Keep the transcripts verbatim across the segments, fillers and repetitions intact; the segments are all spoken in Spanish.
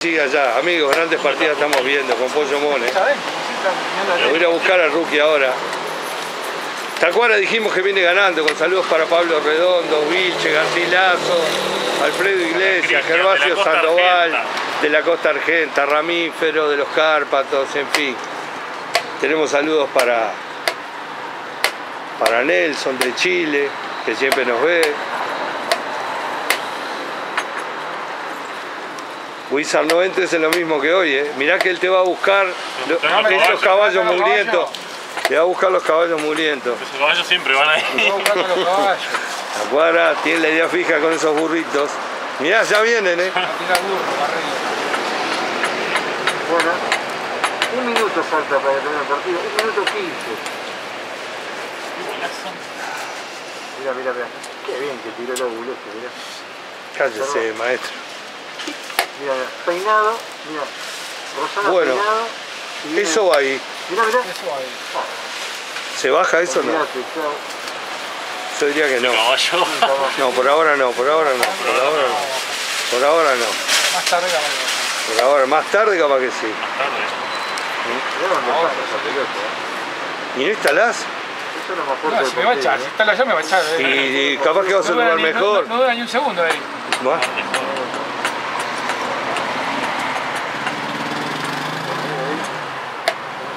Sigue allá, amigos, grandes partidas estamos viendo con Pollo Mone. Lo voy a buscar al rookie ahora. Tacuara dijimos que viene ganando, con saludos para Pablo Redondo, Vilche, Garcilaso, Alfredo Iglesias, Gervasio Sandoval, de la Costa Argenta, Ramífero, de los Cárpatos, en fin. Tenemos saludos para, para Nelson de Chile, que siempre nos ve. Wizard, no entres en lo mismo que hoy, ¿eh? Mirá que él te va a buscar los, no, no, esos caballos no, no, mugrientos. Te va a buscar los caballos mugrientos. Esos caballos siempre van ahí. Te va a buscar los caballos. Tacuara tiene la idea fija con esos burritos. Mirá, ya vienen, ¿eh? Bueno, un minuto falta para terminar el partido. Un minuto quince. Mirá, mirá, mirá. Qué bien que tiró los buletes, mirá. Cállese, maestro. Mirá, peinado, mirá, Rosana bueno, peinado. Mirá, eso va ahí. Mirá, mirá. Eso va ahí. Ah. ¿Se baja eso o no? Yo diría que no. No, por ahora no, por ahora no. Por ahora no. Por ahora no. Más tarde capaz que sí. Por ahora, más tarde capaz que sí. Más tarde. ¿Y no instalás? Eso no es más fuerte. Si me va a echar, si instala ya me va a echar. Y capaz que vas a un lugar mejor. No dura ni un segundo ahí. ¿Más?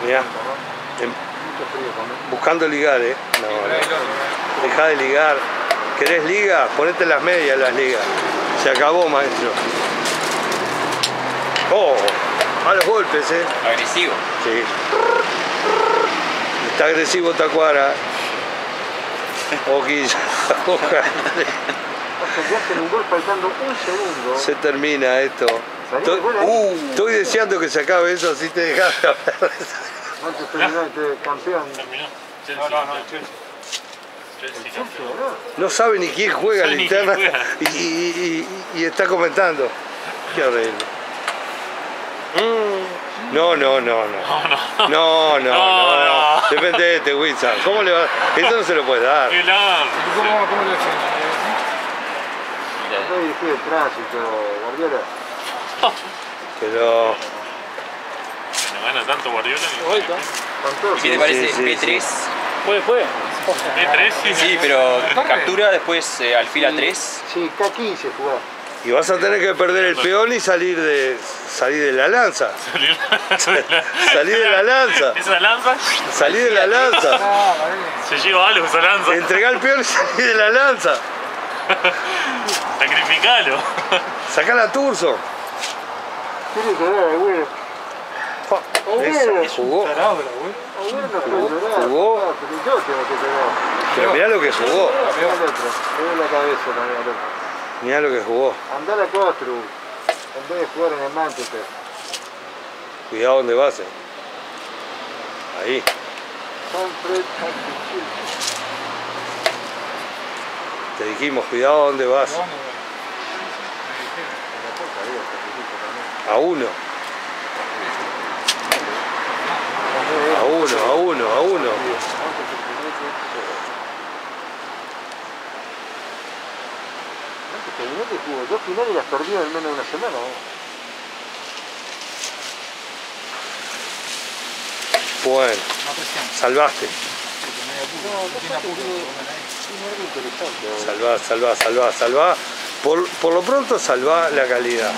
Mirá, buscando ligar, eh. No, dejá de ligar. ¿Querés liga? Ponete las medias las ligas. Se acabó, maestro. Oh, a los golpes, eh. Agresivo. Sí. Está agresivo Tacuara. Oquilla. Se termina esto. Estoy, uh, estoy deseando que se acabe eso, así te dejas hablar. Antes terminaste campeón. No, no, no, no sabe ni quién juega la interna y, y, y, y está comentando. Qué horrible. No, no, no, no. No, no, no, no. Depende de este Wizard. ¿Cómo le va? Esto no se lo puedes dar. ¿Cómo, cómo le hacen? Yo dirigí el tránsito, Guardiola. Pero... ¿No gana tanto Guardiola? ¿Qué te parece? Sí, sí, P tres. Sí. ¿Puede, puede? P tres, sí. Sí, pero captura después eh, alfil tres. Sí, K quince jugaba. Y vas a tener que perder el peón y salir de salir de la lanza. Salir, salir de la lanza. ¿Esa lanza? Salir de la lanza. Se lleva algo esa lanza. Entregá el peón y salir de la lanza. Sacrificalo. Sacá la Turso. Tiene que ver, güey. Eso, jugó. Jugó. Pero mirá lo que jugó. Mirá lo que jugó. Andá a la Costru. En vez de jugar en el Manchester. Cuidado donde vas. Eh. Ahí. Te dijimos, cuidado donde vas. A uno. A uno, a uno, a uno. Dos finales las perdió en menos de una semana. Bueno, salvaste. Salvá, salvá, salvá, salvá. Por, por lo pronto salvá la calidad.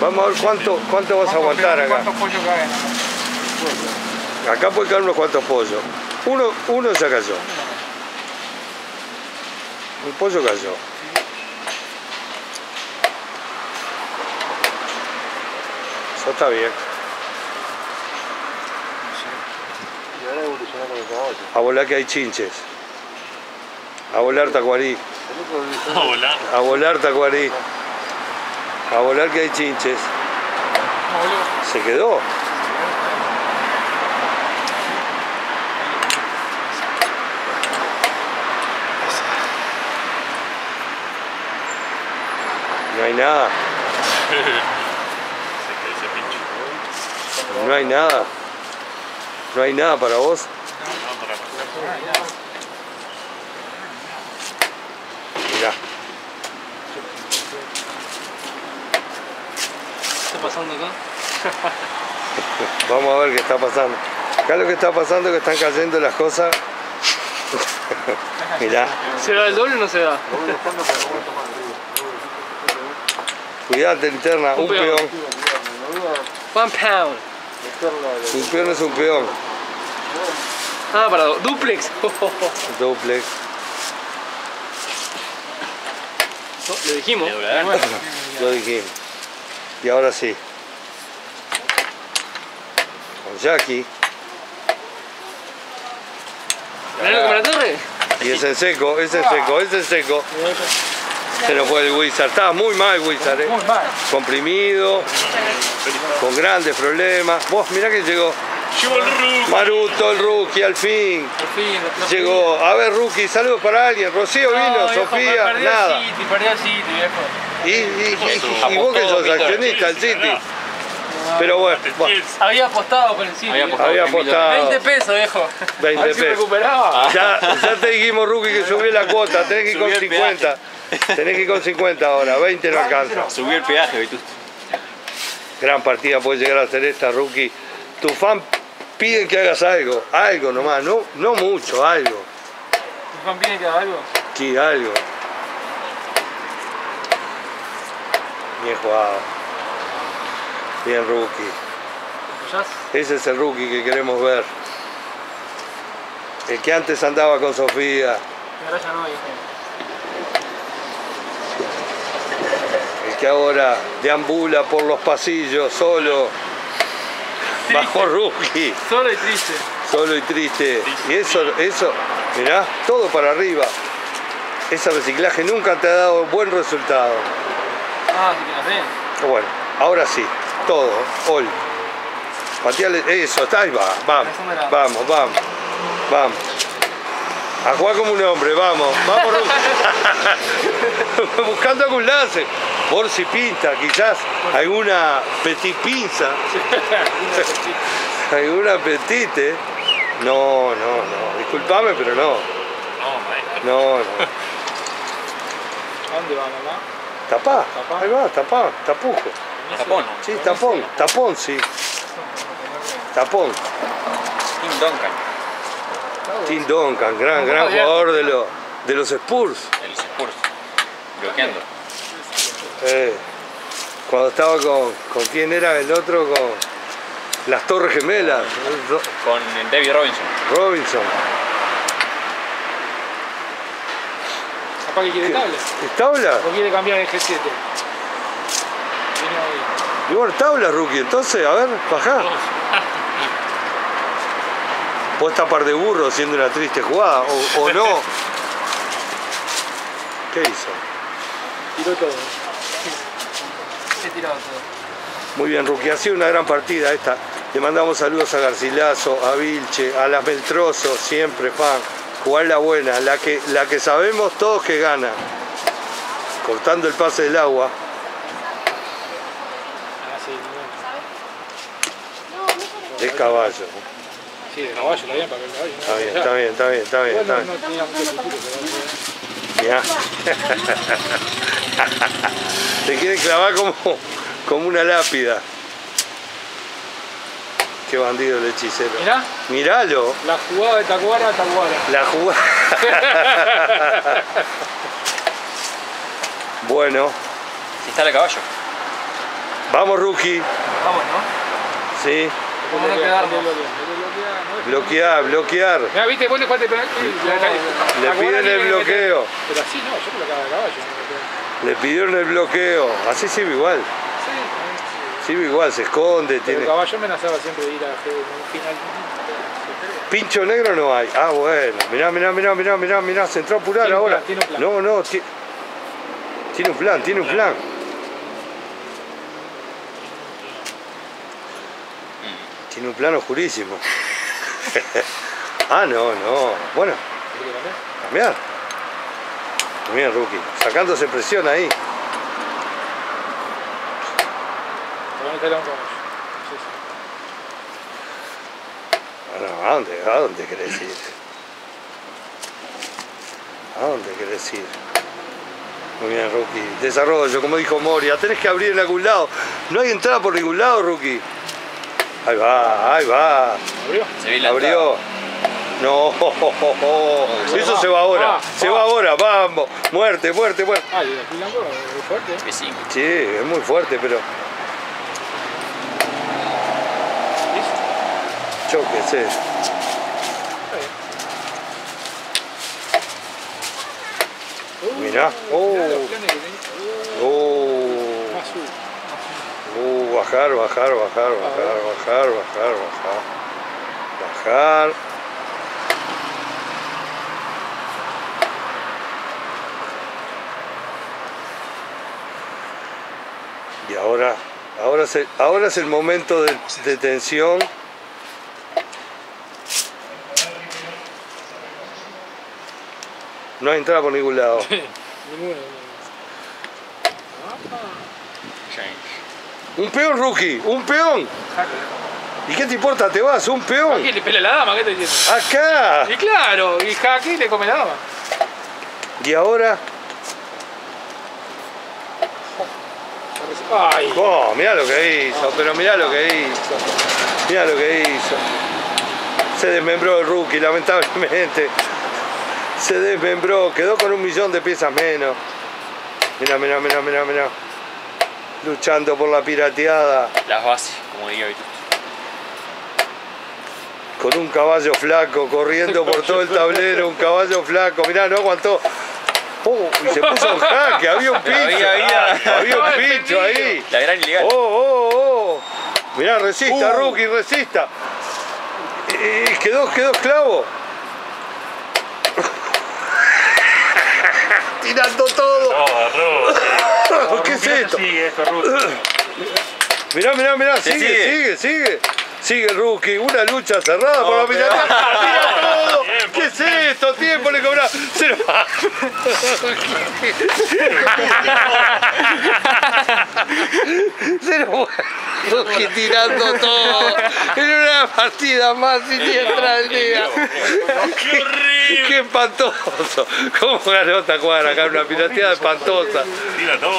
Vamos a ver cuánto, cuánto vas a aguantar acá. ¿Cuántos pollos caen? Acá puede caer unos cuantos pollos. Uno, uno ya cayó. Un pollo cayó. Eso está bien. A volar que hay chinches. A volar Tacuarí. A volar. A volar Tacuarí. A volar que hay chinches. Se quedó. No hay nada. No hay nada. No hay nada para vos. Mirá. está pasando acá? Vamos a ver qué está pasando. Acá lo que está pasando es que están cayendo las cosas. Mirá. ¿Se da el doble o no se da? Cuidate, linterna. Un, un peón. peón. One pound. Un peón es un peón. Ah, para duplex. Duplex. No, lo dijimos. Lo dijimos. Y ahora sí. Con Jackie. ¿Mirá lo que me la torre? Y es en seco, es en seco, es en seco. Se nos fue el Wizard. Estaba muy mal, Wizard. Eh. Muy mal. Comprimido, con grandes problemas. Vos, mirá que llegó. Llegó el Rookie. Maruto, el Rookie, al fin. Al fin no, llegó. A ver, Rookie, saludos para alguien. Rocío no, vino, viejo, Sofía, perdí nada. City, perdí el City, viejo. Y, y, y, y vos que sos accionista del City. City. No, pero bueno, bueno. Había apostado por el City. Había apostado. Había apostado. veinte pesos, viejo. veinte pesos. Si recuperaba. Ya, ya te dijimos, Rookie, que subí la cuota. Tenés que ir con cincuenta. Tenés que ir con cincuenta ahora, veinte no alcanza. Subí el peaje, Vitusto. Gran partida puede llegar a hacer esta, Rookie. Tu fan piden que hagas algo, algo nomás, no, no mucho, algo. ¿Tu fan piden que haga algo? Sí, algo. Bien jugado. Bien, Rookie. Ese es el Rookie que queremos ver. El que antes andaba con Sofía. Ahora ya no, hijo. El que ahora deambula por los pasillos solo. Bajó Rookie. Solo y triste. Solo y triste. Y eso, eso, mirá, todo para arriba. Ese reciclaje nunca te ha dado buen resultado. Ah, sí que no sé. Bueno, ahora sí, todo, all. Pateale, eso, está ahí, va, vamos, vamos, vamos, vamos. A jugar como un hombre, vamos, vamos Rookie. Buscando algún lance. Por si pinta, quizás alguna petit pinza. Alguna petite. No, no, no. Disculpame, pero no. No, no. ¿Dónde va, mamá? Tapá. Ahí va, tapá. Tapujo. Tapón. Sí, tapón. Tapón, sí. Tapón. Tim Duncan. Tim Duncan, gran, gran jugador de los, de los Spurs. De los Spurs. Bloqueando. Eh, cuando estaba con, con quién era el otro, con las Torres Gemelas, con David Robinson. Robinson. ¿Papá que quiere tabla? ¿Tabla? ¿O quiere cambiar el G siete? Y bueno, tabla, Rookie, entonces, a ver, bajá. Vos tapar de burro haciendo una triste jugada, o, o no. ¿Qué hizo? Tiró todo. Muy bien, Rookie, ha sido una gran partida esta. Le mandamos saludos a Garcilaso, a Vilche, a las Beltroso, siempre fan. Jugar la buena, la que, la que sabemos todos que gana. Cortando el pase del agua. De caballo. Sí, de caballo, está bien, para el caballo. Está bien, está bien, está bien, está bien. Está bien. Ya. Te quieren clavar como, como una lápida. Qué bandido el hechicero. Mirá. Miralo. La jugada de Tacuara a Tacuara. La jugada. Bueno. Si está el caballo. Vamos, Rookie. Vamos, ¿no? Sí. ¿Cómo no quedarnos? Bloquear, bloquear. Mirá, viste, vos le falta el penal. Le piden el bloqueo. Pero así no, yo bloqueaba el caballo. Le pidieron el bloqueo. Así sirve igual. Sí. Sirve igual, se esconde. Pero el caballo amenazaba siempre de ir a un final. Pincho negro no hay. Ah, bueno. Mirá, mirá, mirá, mirá, mirá, mirá. Se entró a apurar ahora. Tiene un plan. No, no. Tiene un plan, tiene un plan. Tiene un plano oscurísimo. Ah, no, no. Bueno. Cambiar. Bien, Rookie. Sacándose presión ahí. Bueno, ¿a dónde? ¿A dónde querés ir? ¿A dónde querés ir? Muy bien, Rookie. Desarrollo, como dijo Moria. Tenés que abrir en algún lado. No hay entrada por ningún lado, Rookie. Ahí va, ahí va. ¿Abrió? Se ve la Abrió. Entrada. No, eso se va ahora, se va ahora, vamos, muerte, muerte, muerte. Ah, y aquí la es muy fuerte. Es sí, es muy fuerte, pero... Choque, sí. Mirá, oh, oh, bajar, bajar, bajar, bajar, bajar, bajar, bajar, bajar. Y ahora, ahora, se, ahora es el momento de, de tensión. No hay entrada por ningún lado. Un peón, Rookie, un peón. ¿Y qué te importa? Te vas, un peón. Aquí le pelea la dama, ¿qué te dice? Acá. Y claro, y aquí le come la dama. Y ahora... Ay. Oh, mirá lo que hizo, pero mirá lo que hizo. Mirá lo que hizo. Se desmembró el Rookie, lamentablemente. Se desmembró, quedó con un millón de piezas menos. Mirá, mirá, mirá, mirá, mirá. Luchando por la pirateada. Las bases, como diría hoy. Con un caballo flaco, corriendo por todo el tablero, un caballo flaco. Mirá, no aguantó. Oh, y se puso un jaque, había un pincho, había, había, había un pincho ahí. La gran ilegal. Oh, oh, oh. Mirá, resista, uh. Rookie, resista. Eh, quedó, quedó esclavo. Tirando todo. No, no. ¿Qué es esto? Sigue esto, Rookie. Mirá, mirá, mirá, sigue, sigue, sigue, sigue. Sigue el Rookie, una lucha cerrada no, por la piratería. Tira todo. Tiempo, ¿qué es esto? Tiempo le cobrás. Se lo... Se lo... Rookie tirando todo. En una partida más siniestra del día. ¡Qué horrible! ¡Qué espantoso! ¿Cómo ganó esta cuadra acá? Una pirateada espantosa. Tira todo.